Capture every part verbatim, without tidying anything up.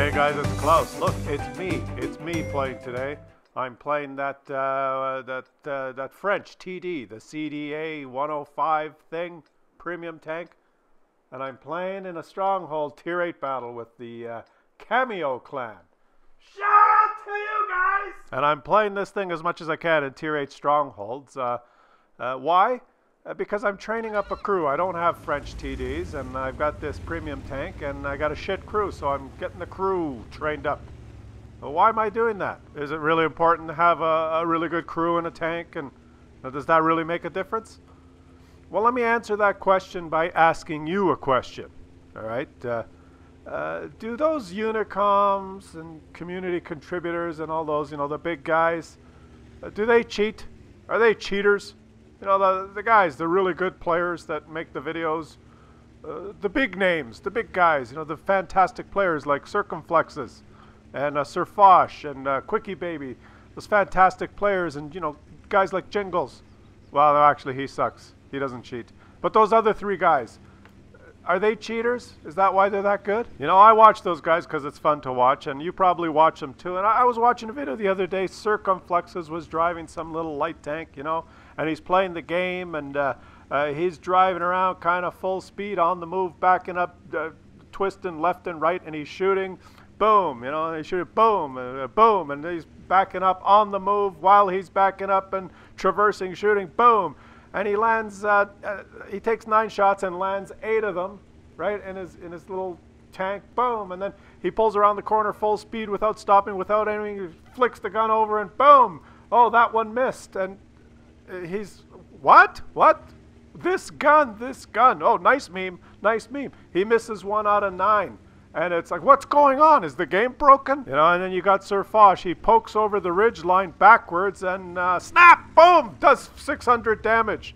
Hey guys, it's Klaus. Look, it's me. It's me playing today. I'm playing that uh, that uh, that French T D, the C D A one oh five thing, premium tank, and I'm playing in a stronghold tier eight battle with the uh, Cameo clan. Shout out to you guys! And I'm playing this thing as much as I can in tier eight strongholds. Uh, uh, why? Uh, because I'm training up a crew. I don't have French T Ds, and I've got this premium tank, and I got a shit crew, so I'm getting the crew trained up. Well, why am I doing that? Is it really important to have a, a really good crew and a tank, and uh, does that really make a difference? Well, let me answer that question by asking you a question, all right? Uh, uh, do those Unicoms and community contributors and all those, you know, the big guys, uh, do they cheat? Are they cheaters? You know, the, the guys, the really good players that make the videos, uh, the big names, the big guys, you know, the fantastic players like Circonflexes and uh, Sir Fosh and uh, Quickie Baby, those fantastic players, and, you know, guys like Jingles. Well, no, actually, he sucks. He doesn't cheat. But those other three guys, are they cheaters? Is that why they're that good? You know, I watch those guys because it's fun to watch, and you probably watch them too. And I, I was watching a video the other day. Circumflexes was driving some little light tank, you know, and he's playing the game, and uh, uh, he's driving around kind of full speed on the move, backing up, uh, twisting left and right, and he's shooting, boom, you know, and he's shooting, boom, uh, boom, and he's backing up on the move while he's backing up and traversing, shooting, boom, and he lands, uh, uh, he takes nine shots and lands eight of them, right, in his, in his little tank, boom, and then he pulls around the corner full speed without stopping, without anything, he flicks the gun over, and boom, oh, that one missed, and he's, what? What? This gun, this gun. Oh, nice meme, nice meme. He misses one out of nine. And it's like, what's going on? Is the game broken? You know, and then you got Sir Fosh. He pokes over the ridge line backwards and uh, snap, boom, does six hundred damage.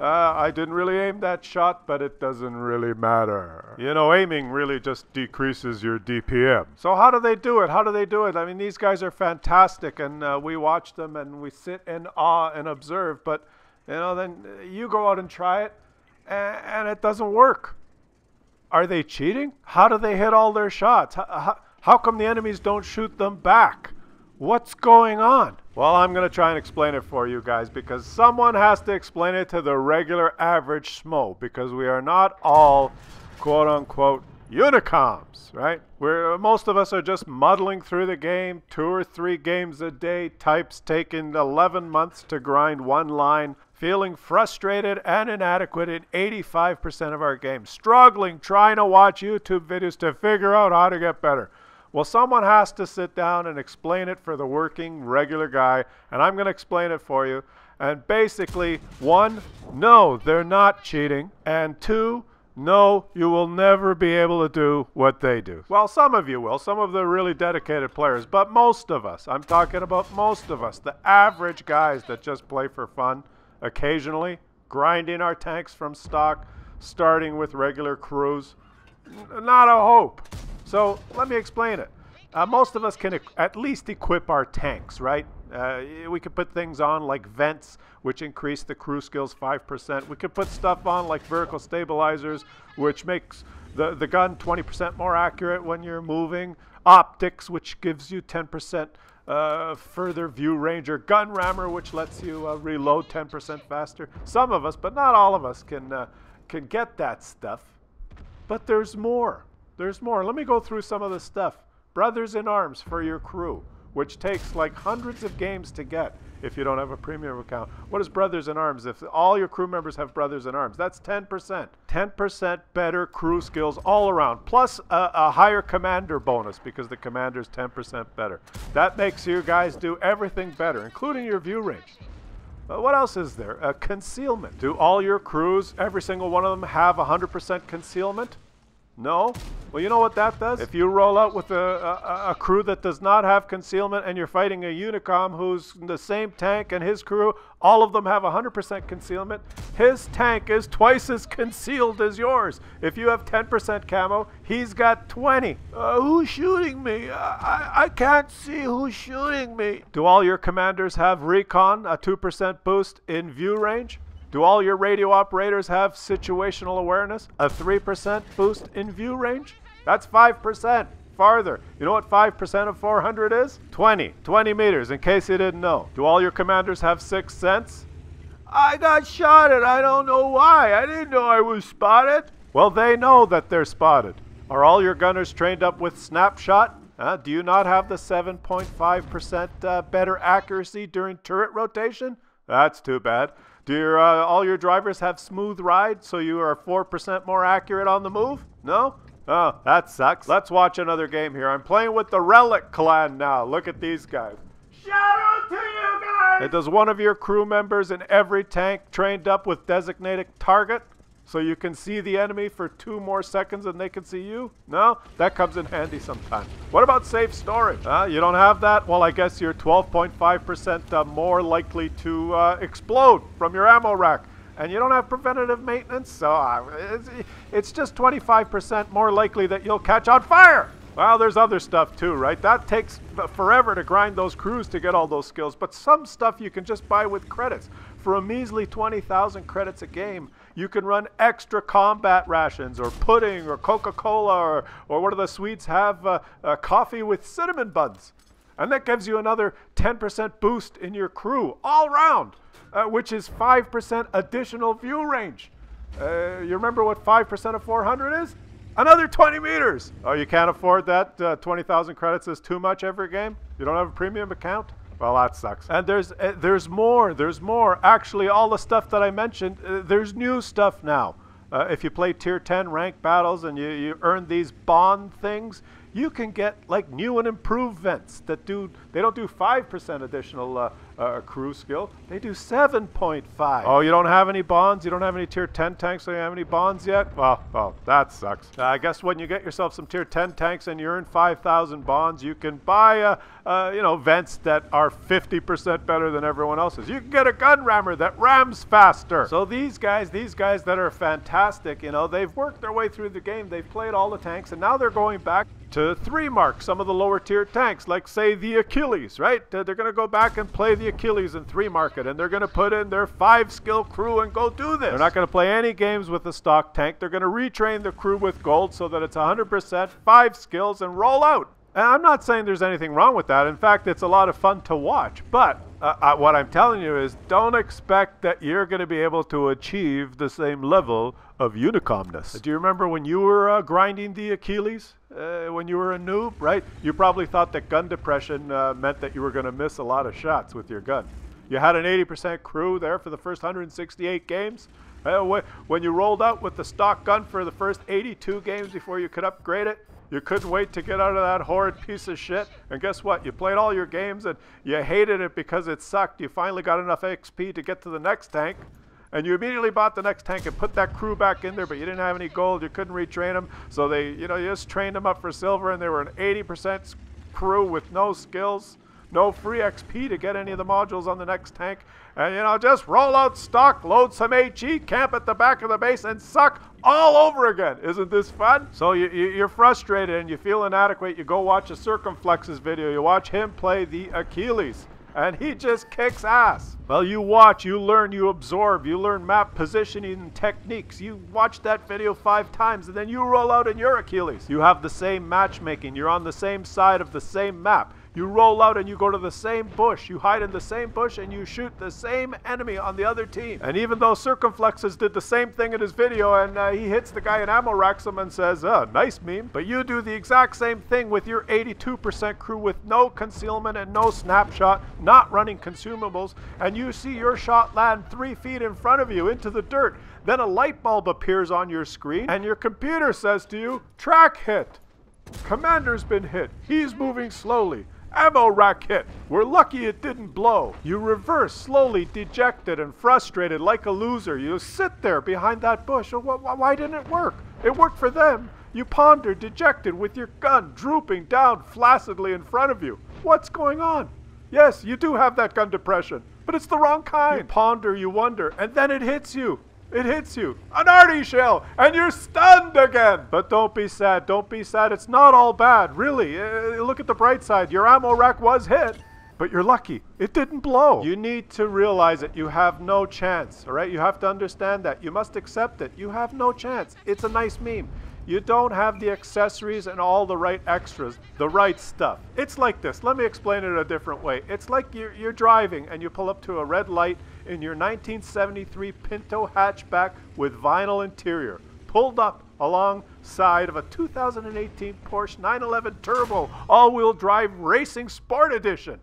Uh, I didn't really aim that shot, but it doesn't really matter. You know, aiming really just decreases your D P M. So how do they do it? How do they do it? I mean, these guys are fantastic, and uh, we watch them, and we sit in awe and observe, but, you know, then you go out and try it, and, and it doesn't work. Are they cheating? How do they hit all their shots? How, how, how come the enemies don't shoot them back? What's going on? Well, I'm going to try and explain it for you guys, because someone has to explain it to the regular average schmo, because we are not all quote-unquote Unicoms, right? We're, most of us are just muddling through the game, two or three games a day, types taking eleven months to grind one line, feeling frustrated and inadequate in eighty-five percent of our games, struggling, trying to watch YouTube videos to figure out how to get better. Well, someone has to sit down and explain it for the working regular guy, and I'm going to explain it for you. And basically, one, no, they're not cheating. And two, no, you will never be able to do what they do. Well, some of you will, some of the really dedicated players, but most of us, I'm talking about most of us, the average guys that just play for fun, occasionally, grinding our tanks from stock, starting with regular crews, not a hope. So let me explain it. Uh, most of us can e- at least equip our tanks, right? Uh, we could put things on like vents, which increase the crew skills five percent. We could put stuff on like vertical stabilizers, which makes the, the gun twenty percent more accurate when you're moving. Optics, which gives you ten percent uh, further view range, or gun rammer, which lets you uh, reload ten percent faster. Some of us, but not all of us, can, uh, can get that stuff. But there's more. There's more. Let me go through some of the stuff. Brothers in Arms for your crew, which takes like hundreds of games to get if you don't have a premium account. What is Brothers in Arms if all your crew members have Brothers in Arms? That's ten percent. ten percent better crew skills all around, plus a, a higher commander bonus because the commander's ten percent better. That makes you guys do everything better, including your view range. Uh, what else is there? Uh, concealment. Do all your crews, every single one of them, have one hundred percent concealment? No? Well, you know what that does? If you roll out with a, a, a crew that does not have concealment and you're fighting a Unicom who's in the same tank and his crew, all of them have one hundred percent concealment, his tank is twice as concealed as yours. If you have ten percent camo, he's got twenty. Uh, who's shooting me? Uh, I, I can't see who's shooting me. Do all your commanders have recon, a two percent boost in view range? Do all your radio operators have situational awareness? A three percent boost in view range? That's five percent. farther. You know what five percent of four hundred is? twenty, twenty meters, in case you didn't know. Do all your commanders have sixth sense? I got shot at, I don't know why. I didn't know I was spotted. Well, they know that they're spotted. Are all your gunners trained up with snapshot? Uh, do you not have the seven point five percent uh, better accuracy during turret rotation? That's too bad. Do your, uh, all your drivers have smooth ride so you are four percent more accurate on the move? No? Oh, that sucks. Let's watch another game here. I'm playing with the Relic Clan now. Look at these guys. Shout out to you guys! It does one of your crew members in every tank trained up with designated target so you can see the enemy for two more seconds than they can see you? No? That comes in handy sometimes. What about safe storage? Uh, you don't have that? Well, I guess you're twelve point five percent uh, more likely to uh, explode from your ammo rack. And you don't have preventative maintenance, so uh, it's, it's just twenty-five percent more likely that you'll catch on fire! Well, there's other stuff too, right? That takes forever to grind those crews to get all those skills, but some stuff you can just buy with credits. For a measly twenty thousand credits a game, you can run extra combat rations or pudding or Coca-Cola or, or what do the Swedes have? Uh, uh, coffee with cinnamon buns. And that gives you another ten percent boost in your crew all round, uh, which is five percent additional view range. Uh, you remember what five percent of four hundred is? Another twenty meters! Oh, you can't afford that? Uh, twenty thousand credits is too much every game? You don't have a premium account? Well, that sucks. And there's uh, there's more, there's more. Actually, all the stuff that I mentioned, uh, there's new stuff now. Uh, if you play tier ten ranked battles and you, you earn these bond things, you can get like new and improved vents that do, they don't do five percent additional uh, uh, crew skill, they do seven point five. Oh, you don't have any bonds? You don't have any tier ten tanks? So you don't have any bonds yet? Well, well, that sucks. Uh, I guess when you get yourself some tier ten tanks and you earn five thousand bonds, you can buy, uh, uh, you know, vents that are fifty percent better than everyone else's. You can get a gun rammer that rams faster. So these guys, these guys that are fantastic, you know, they've worked their way through the game, they've played all the tanks, and now they're going back to three mark some of the lower tier tanks, like say the Achilles, right? Uh, they're gonna go back and play the Achilles in three market, and they're gonna put in their five skill crew and go do this. They're not gonna play any games with the stock tank. They're gonna retrain the crew with gold so that it's one hundred percent five skills and roll out. And I'm not saying there's anything wrong with that. In fact, it's a lot of fun to watch, but uh, uh, what I'm telling you is don't expect that you're gonna be able to achieve the same level of unicomness. Do you remember when you were uh, grinding the Achilles? Uh, when you were a noob, right? You probably thought that gun depression uh, meant that you were going to miss a lot of shots with your gun. You had an eighty percent crew there for the first one hundred sixty-eight games. Uh, wh when you rolled out with the stock gun for the first eighty-two games before you could upgrade it, you couldn't wait to get out of that horrid piece of shit. And guess what? You played all your games and you hated it because it sucked. You finally got enough X P to get to the next tank. And you immediately bought the next tank and put that crew back in there, but you didn't have any gold, you couldn't retrain them, so they, you know, you just trained them up for silver, and they were an eighty percent crew with no skills, no free X P to get any of the modules on the next tank, and you know, just roll out stock, load some HE, camp at the back of the base, and suck all over again. Isn't this fun? So you, you, you're frustrated and you feel inadequate, you go watch a Circonflexes video, you watch him play the Achilles. And he just kicks ass. Well, you watch, you learn, you absorb, you learn map positioning and techniques. You watch that video five times and then you roll out in your Achilles. You have the same matchmaking. You're on the same side of the same map. You roll out and you go to the same bush. You hide in the same bush and you shoot the same enemy on the other team. And even though Circonflexes did the same thing in his video and uh, he hits the guy in ammo racks him and says, oh, nice meme. But you do the exact same thing with your eighty-two percent crew with no concealment and no snapshot, not running consumables, and you see your shot land three feet in front of you into the dirt. Then a light bulb appears on your screen and your computer says to you, track hit. Commander's been hit. He's moving slowly. Ammo rack hit. We're lucky it didn't blow. You reverse, slowly dejected and frustrated like a loser. You sit there behind that bush. Why didn't it work? It worked for them. You ponder, dejected, with your gun drooping down flaccidly in front of you. What's going on? Yes, you do have that gun depression, but it's the wrong kind. You ponder, you wonder, and then it hits you. It hits you, an arty shell, and you're stunned again. But don't be sad, don't be sad. It's not all bad, really. Uh, look at the bright side. Your ammo rack was hit, but you're lucky. It didn't blow. You need to realize that you have no chance, all right? You have to understand that. You must accept it. You have no chance. It's a nice meme. You don't have the accessories and all the right extras, the right stuff. It's like this. Let me explain it a different way. It's like you're, you're driving and you pull up to a red light in your nineteen seventy-three Pinto hatchback with vinyl interior, pulled up alongside of a two thousand eighteen Porsche nine eleven Turbo all-wheel drive racing sport edition.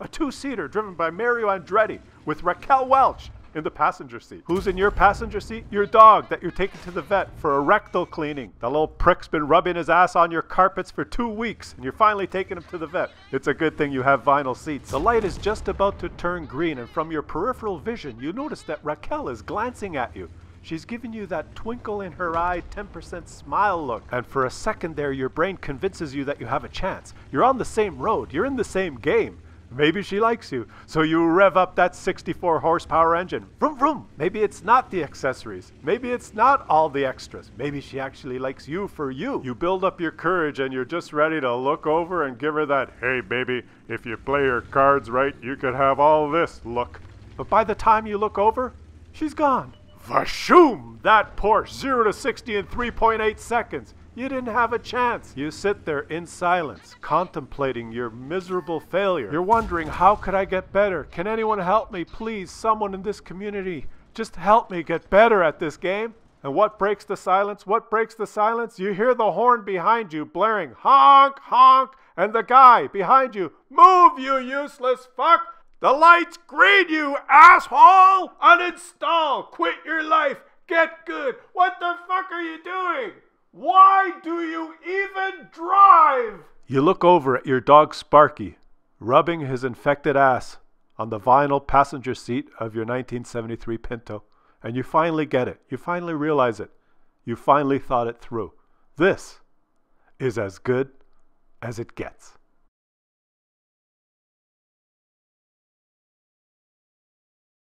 A two-seater driven by Mario Andretti with Raquel Welch in the passenger seat. Who's in your passenger seat? Your dog that you're taking to the vet for a rectal cleaning. The little prick's been rubbing his ass on your carpets for two weeks and you're finally taking him to the vet. It's a good thing you have vinyl seats. The light is just about to turn green and from your peripheral vision you notice that Raquel is glancing at you. She's giving you that twinkle in her eye, ten percent smile look. And for a second there, your brain convinces you that you have a chance. You're on the same road. You're in the same game. Maybe she likes you. So you rev up that sixty-four horsepower engine. Vroom, vroom. Maybe it's not the accessories. Maybe it's not all the extras. Maybe she actually likes you for you. You build up your courage and you're just ready to look over and give her that, hey baby, if you play your cards right, you could have all this look. But by the time you look over, she's gone. Vashoom! That Porsche, zero to sixty in three point eight seconds. You didn't have a chance. You sit there in silence, contemplating your miserable failure. You're wondering, how could I get better? Can anyone help me, please? Someone in this community, just help me get better at this game. And what breaks the silence? What breaks the silence? You hear the horn behind you blaring, honk, honk, and the guy behind you, move, you useless fuck! The lights green, you asshole! Uninstall! Quit your life! Get good! What the fuck are you doing? Why do you even drive? You look over at your dog Sparky, rubbing his infected ass on the vinyl passenger seat of your nineteen seventy-three Pinto, and you finally get it. You finally realize it. You finally thought it through. This is as good as it gets.